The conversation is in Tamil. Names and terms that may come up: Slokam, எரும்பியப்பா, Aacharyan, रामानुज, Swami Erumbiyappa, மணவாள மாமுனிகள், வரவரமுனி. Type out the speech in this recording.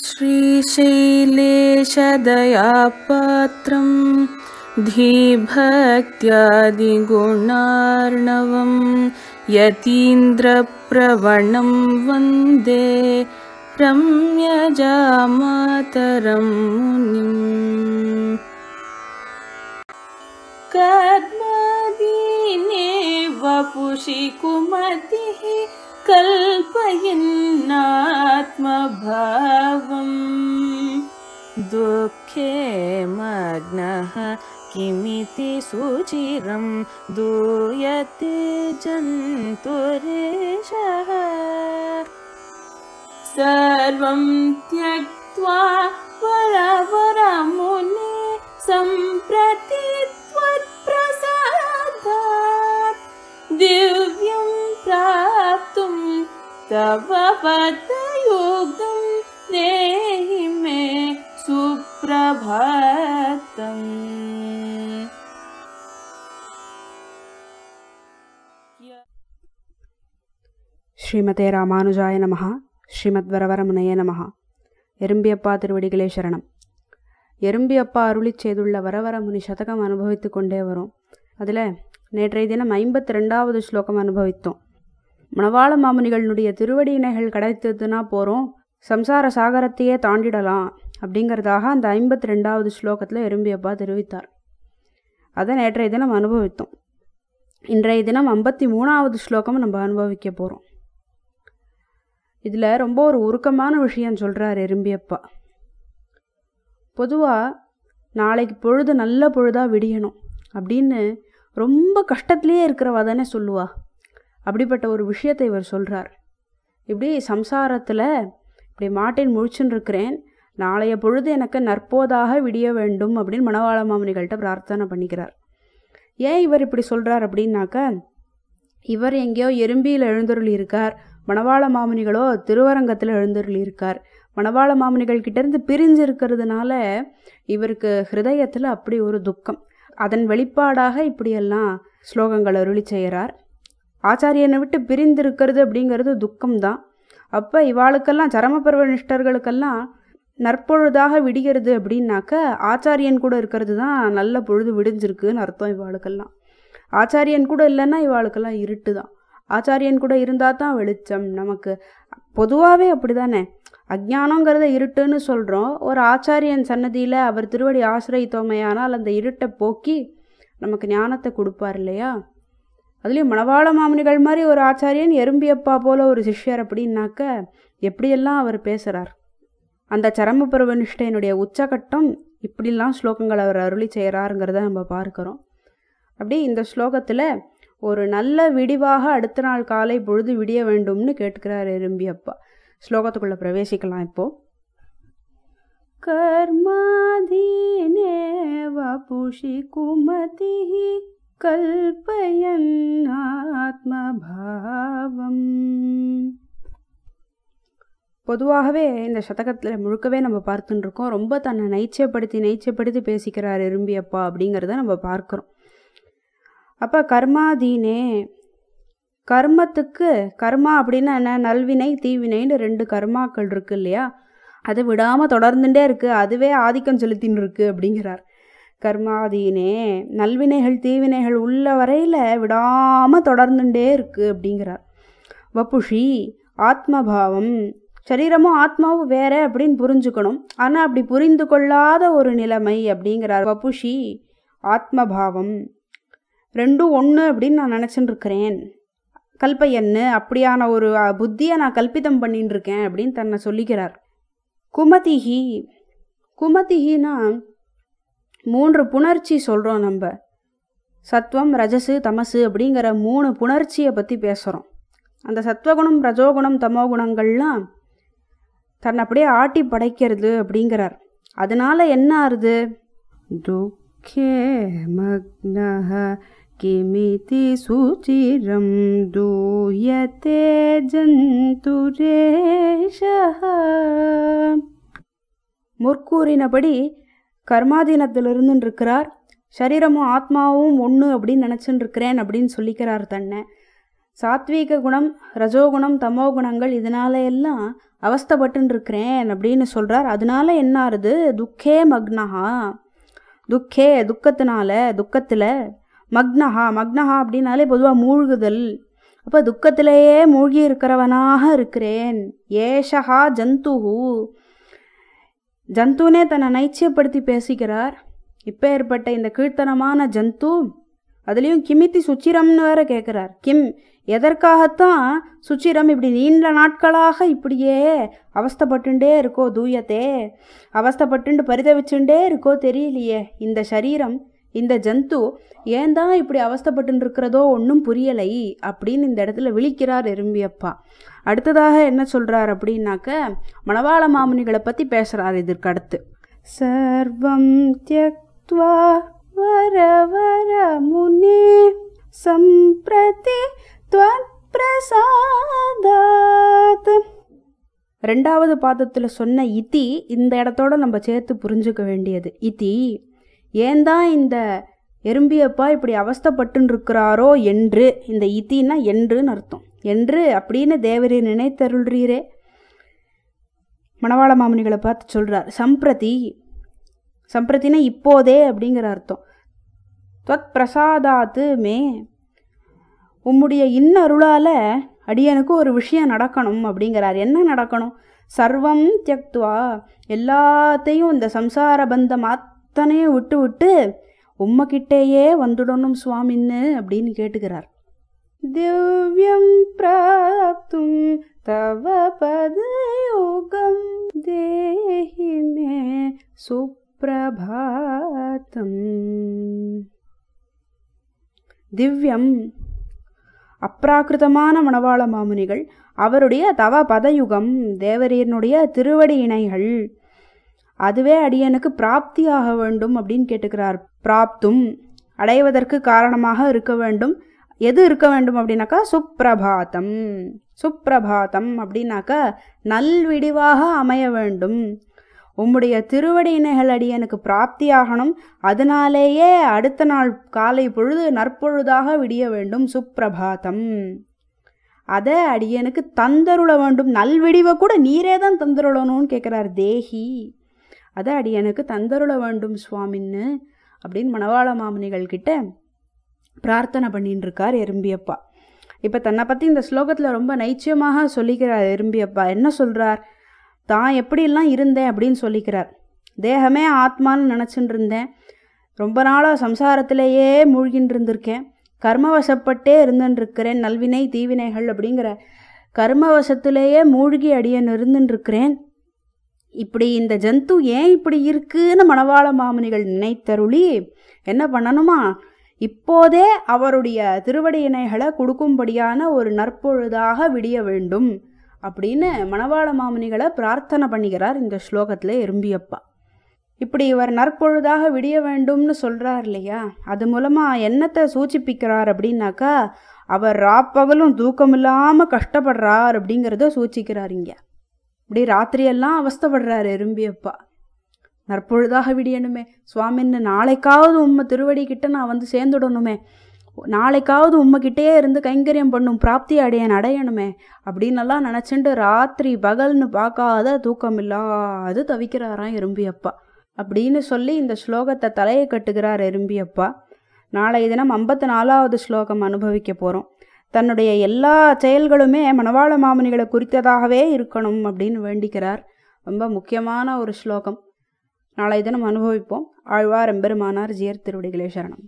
श्रीशैलेशदयापात्रं धीभक्त्यादिगुणार्णवं यतीन्द्रप्रवणं वन्दे रम्यजामातरं मुनिम्। कर्मादीने वपुषि कुमतिः कल्पयन्नात्मभावम्। दुःखे मग्नः किमिति सुचिरं दूयते जन्तुरेषः। सर्वं त्यक्त्वा वरवरमुने सम्प्रति त्वत्प्रसादात् दिव्यं प्राप्तुं तव पदयुगं देहि मे सुप्रभातम्। श्रीमते रामानुजाय नमः। श्रीमद्वरवरमुनये नमः। एरुम्बियप्पा तिरुवडिगळे शरणम्। एरुम्बियप्पा अरुळिच्चेय्दुल्ल वरवरमुनि शतकम अनुभवित्तुकोण्डे वरुम। अदिल नेत्रैय दिनम 52வது श्लोकम अनुभवित्तोम। மணவாள மாமுனிகளுடைய திருவடியினைகள் கிடைத்ததுனா போறோம், சம்சார சாகரத்தையே தாண்டிடலாம் அப்படிங்கறதாக அந்த 52வது ஸ்லோகத்துல எரும்பியப்பா தெரிவித்தார். அத நேற்றைய தினம் அனுபவித்தோம். இன்றைய தினம் 53வது ஸ்லோகம் நம்ம அனுபவிக்க போறோம். இதில் ரொம்ப ஒரு உருக்கமான விஷயம் சொல்கிறார் எரும்பியப்பா. பொதுவாக நாளைக்கு பொழுது நல்ல பொழுதாக விடியணும் அப்படின்னு ரொம்ப கஷ்டத்துலேயே இருக்கிறவா தானே சொல்லுவா. அப்படிப்பட்ட ஒரு விஷயத்தை இவர் சொல்கிறார். இப்படி சம்சாரத்தில் இப்படி மாட்டின் முழிச்சுன்னு இருக்கிறேன், நாளைய பொழுது எனக்கு நற்போதாக விடிய வேண்டும் அப்படின்னு மணவாள மாமுனிகள்கிட்ட பிரார்த்தனை பண்ணிக்கிறார். ஏன் இவர் இப்படி சொல்கிறார் அப்படின்னாக்க, இவர் எங்கேயோ எறும்பியில் எழுந்தருளி இருக்கார், மணவாள மாமுனிகளோ திருவரங்கத்தில் எழுந்தருளி இருக்கார். மணவாள மாமுனிகள் கிட்டேருந்து பிரிஞ்சு இருக்கிறதுனால இவருக்கு ஹிருதயத்தில் அப்படி ஒரு துக்கம். அதன் வெளிப்பாடாக இப்படியெல்லாம் ஸ்லோகங்கள் அருளி செய்கிறார். ஆச்சாரியனை விட்டு பிரிந்திருக்கிறது அப்படிங்கிறது துக்கம்தான். அப்போ இவாளுக்கெல்லாம் சரமபர்வ நிஷ்டர்களுக்கெல்லாம் நற்பொழுதாக விடுகிறது அப்படின்னாக்க ஆச்சாரியன் கூட இருக்கிறது தான் நல்ல பொழுது விடிஞ்சிருக்குன்னு அர்த்தம். இவாளுக்கெல்லாம் ஆச்சாரியன் கூட இல்லைன்னா இவாளுக்கெல்லாம் இருட்டு தான். ஆச்சாரியன் கூட இருந்தால் தான் வெளிச்சம். நமக்கு பொதுவாகவே அப்படி தானே, அஜ்ஞானங்கிறத இருட்டுன்னு சொல்கிறோம். ஒரு ஆச்சாரியன் சன்னதியில் அவர் திருவடி ஆசிரியத்தோமையானால் அந்த இருட்டை போக்கி நமக்கு ஞானத்தை கொடுப்பார் இல்லையா. அதுலேயும் மணவாள மாமுனிகள் மாதிரி ஒரு ஆச்சாரியன், எறும்பியப்பா போல் ஒரு சிஷ்யர் அப்படின்னாக்க எப்படியெல்லாம் அவர் பேசுகிறார். அந்த சரம பருவ நிஷ்டையினுடைய உச்சகட்டம் இப்படிலாம் ஸ்லோகங்கள் அவர் அருளி செய்கிறாருங்கிறத நம்ம பார்க்குறோம். அப்படி இந்த ஸ்லோகத்தில் ஒரு நல்ல விடிவாக அடுத்த நாள் காலை பொழுது விடிய வேண்டும்னு கேட்டுக்கிறார் எறும்பியப்பா. ஸ்லோகத்துக்குள்ள பிரவேசிக்கலாம் இப்போ. கர்மாதீனே வபுஷி குமதிஹி கல்பயன்னாத்மபாவம். பொதுவாகவே இந்த சதகத்தில் முழுக்கவே நம்ம பார்த்துட்டு இருக்கோம், ரொம்ப தன்னை நைச்சப்படுத்தி பேசிக்கிறார் எறும்பியப்பா அப்படிங்கிறத நம்ம பார்க்குறோம். அப்போ கர்மாதீனே, கர்மத்துக்கு கர்மா அப்படின்னா என்ன, நல்வினை தீவினைன்னு ரெண்டு கர்மாக்கள் இருக்குது இல்லையா, அது விடாமல் தொடர்ந்துட்டே இருக்குது, அதுவே ஆதிக்கம் செலுத்தின்னு இருக்குது அப்படிங்கிறார். கர்மாதீனே, நல்வினைகள் தீவினைகள் உள்ள வரையில் விடாமல் தொடர்ந்துட்டே இருக்குது அப்படிங்கிறார். வபுஷி, ஆத்மபாவம், சரீரமும் ஆத்மாவும் வேற அப்படின்னு புரிஞ்சுக்கணும். ஆனால் அப்படி புரிந்து கொள்ளாத ஒரு நிலைமை அப்படிங்கிறார். வபுஷி ஆத்மபாவம், ரெண்டும் ஒன்று அப்படின்னு நான் நினச்சின்னு இருக்கிறேன். கல்பையன்னு அப்படியான ஒரு புத்தியை நான் கல்பிதம் பண்ணின்னு இருக்கேன் அப்படின்னு தன்னை சொல்லிக்கிறார். குமதிஹி, குமதிஹின்னா மூன்று புணர்ச்சி சொல்கிறோம் நம்ம, சத்வம் ரஜசு தமசு அப்படிங்கிற மூணு புணர்ச்சியை பற்றி பேசுகிறோம். அந்த சத்வகுணம் ரஜோகுணம் தமோகுணங்கள்லாம் தன்னை அப்படியே ஆட்டி படைக்கிறது அப்படிங்கிறார். அதனால என்ன ஆறுது, துக்கே மக்னஹ கிமிதி சுச்சிரம் தூயதே ஜந்துரேஷஹ. முற்கூறினபடி கர்மாதீனத்தில் இருந்துருக்கிறார். சரீரமும் ஆத்மாவும் ஒன்று அப்படின்னு நினச்சின்னு இருக்கிறேன் அப்படின்னு சொல்லிக்கிறார் தன்னை. சாத்வீக குணம் ரஜோகுணம் தமோ குணங்கள் இதனால எல்லாம் அவஸ்தைப்பட்டுட்டு இருக்கிறேன் அப்படின்னு சொல்றார். அதனால என்ன ஆறுது? துக்கே மக்னஹா, துக்கே துக்கத்தினால, துக்கத்தில் மக்னஹா, மக்னஹா அப்படின்னாலே பொதுவாக மூழ்குதல். அப்போ துக்கத்திலேயே மூழ்கி இருக்கிறவனாக இருக்கிறேன். ஏஷஹா ஜந்துஹு, ஜந்துனே தன்னை நைச்சியப்படுத்தி பேசிக்கிறார். இப்போ ஏற்பட்ட இந்த கீழ்த்தனமான ஜந்து, அதுலேயும் கிமித்தி சுச்சிரம்னு வேற கேட்குறார். கிம், எதற்காகத்தான் சுச்சிரம் இப்படி நீண்ட நாட்களாக இப்படியே அவஸ்தைப்பட்டுண்டே இருக்கோ? தூயத்தே, அவஸ்தைப்பட்டு பரிதவிச்சுட்டே இருக்கோ? தெரியலையே இந்த சரீரம், இந்த ஜந்து ஏன் தான் இப்படி அவஸ்தைப்பட்டு இருக்கிறதோ ஒன்றும் புரியலை அப்படின்னு இந்த இடத்துல விழிக்கிறார் எறும்பியப்பா. அடுத்ததாக என்ன சொல்கிறார் அப்படின்னாக்க, மணவாள மாமுனிகளை பற்றி பேசுகிறார். இதற்கு அடுத்து சர்வம் த்யக்த்வா வரவரமுனி சம்பிரதி த்வத்ப்ரசாதாத், ரெண்டாவது பாதத்தில் சொன்ன இதி இந்த இடத்தோட நம்ம சேர்த்து புரிஞ்சுக்க வேண்டியது. இதி ஏன் தான் இந்த எறும்பியப்பா இப்படி அவஸ்தைப்பட்டுருக்கிறாரோ என்று, இந்த இத்தின்னா என்றுன்னு அர்த்தம். என்று அப்படின்னு தேவரே நினைத்தருள்றீரே. மணவாள மாமுனிகளை பார்த்து சொல்கிறார். சம்பிரதி, சம்பிரத்தினா இப்போதே அப்படிங்கிற அர்த்தம். தொத் பிரசாதாத்து மே, உம்முடைய இன்னருளால் அடியனுக்கு ஒரு விஷயம் நடக்கணும் அப்படிங்கிறார். என்ன நடக்கணும்? சர்வம் தியக்துவா, எல்லாத்தையும் இந்த சம்சார பந்தம் அத்தனையும் விட்டு விட்டு உம்மக்கிட்டேயே வந்துடணும் சுவாமின்னு அப்படின்னு கேட்டுக்கிறார். திவ்யம் பிராப்தும் தவ பதயோகம் தேஹிமே சுப்ரபாதம். திவ்யம் அப்ராகிருதமான மணவாள மாமுனிகள் அவருடைய தவ பதயுகம், தேவரீரனுடைய திருவடி இணைகள், அதுவே அடியனுக்கு பிராப்தியாக வேண்டும் அப்படின்னு கேட்டுக்கிறார். பிராப்தும் அடைவதற்கு காரணமாக இருக்க வேண்டும். எது இருக்க வேண்டும் அப்படின்னாக்கா சுப்பிரபாதம். சுப்பிரபாதம் அப்படின்னாக்கா நல்விடிவாக அமைய வேண்டும். உம்முடைய திருவடியினைகள் அடியனுக்கு பிராப்தியாகணும். அதனாலேயே அடுத்த நாள் காலை பொழுது நற்பொழுதாக விடிய வேண்டும். சுப்பிரபாதம் அதை அடியனுக்கு தந்தருள வேண்டும். நல்விடிவை கூட நீரே தான் தந்தருளணும்னு கேட்குறார். தேஹி, அதை அடியனுக்கு தந்தருள வேண்டும் சுவாமின்னு அப்படின்னு மணவாள மாமுனிகள்கிட்ட பிரார்த்தனை பண்ணின்னு இருக்கார் எறும்பியப்பா. இப்போ தன்னை பற்றி இந்த ஸ்லோகத்தில் ரொம்ப நைச்சியமாக சொல்லிக்கிறார் எறும்பியப்பா. என்ன சொல்கிறார்? தான் எப்படிலாம் இருந்தேன் அப்படின்னு சொல்லிக்கிறார். தேகமே ஆத்மான்னு நினச்சின்னு இருந்தேன். ரொம்ப நாளாக சம்சாரத்திலேயே மூழ்கின்னு இருந்திருக்கேன். கர்மவசப்பட்டே இருந்துருக்கிறேன். நல்வினை தீவினைகள் அப்படிங்கிற கர்மவசத்திலேயே மூழ்கி அடியன் இருந்துருக்கிறேன். இப்படி இந்த ஜந்து ஏன் இப்படி இருக்குன்னு மணவாள மாமுனிகள் நினைத்தருளி என்ன பண்ணணுமா, இப்போதே அவருடைய திருவடி இணைகளை கொடுக்கும்படியான ஒரு நற்பொழுதாக விடிய வேண்டும் அப்படின்னு மணவாள மாமுனிகளை பிரார்த்தனை பண்ணிக்கிறார் இந்த ஸ்லோகத்தில் எறும்பியப்பா. இப்படி இவர் நற்பொழுதாக விடிய வேண்டும்னு சொல்கிறார் இல்லையா, அது மூலமாக என்னத்தை சூச்சிப்பிக்கிறார் அப்படின்னாக்கா, அவர் ராப்பகலும் தூக்கமில்லாமல் கஷ்டப்படுறார் அப்படிங்கிறத சூச்சிக்கிறார். இங்கே இப்படி ராத்திரியெல்லாம் அவஸ்தைப்படுறாரு எறும்பியப்பா. நற்பொழுதாக விடியணுமே சுவாமின்னு, நாளைக்காவது உம்மை திருவடிக்கிட்ட நான் வந்து சேர்ந்துடணுமே, நாளைக்காவது உம்மைக்கிட்டேயே இருந்து கைங்கரியம் பண்ணும் பிராப்தி அடையன் அடையணுமே அப்படின்னெல்லாம் நினச்சிட்டு ராத்திரி பகல்னு பார்க்காத தூக்கமில்லாது தவிக்கிறாராம் எறும்பியப்பா. அப்படின்னு சொல்லி இந்த ஸ்லோகத்தை தலையை கட்டுகிறார் எறும்பியப்பா. நாளைய தினம் 54வது ஸ்லோகம் அனுபவிக்க போகிறோம். தன்னுடைய எல்லா செயல்களுமே மணவாள மாமுனிகளை குறித்ததாகவே இருக்கணும் அப்படின்னு வேண்டிக்கிறார். ரொம்ப முக்கியமான ஒரு ஸ்லோகம். நாளை தினம் அனுபவிப்போம். ஆழ்வார் எம்பெருமானார் ஜியர் திருவடிகளே சரணம்.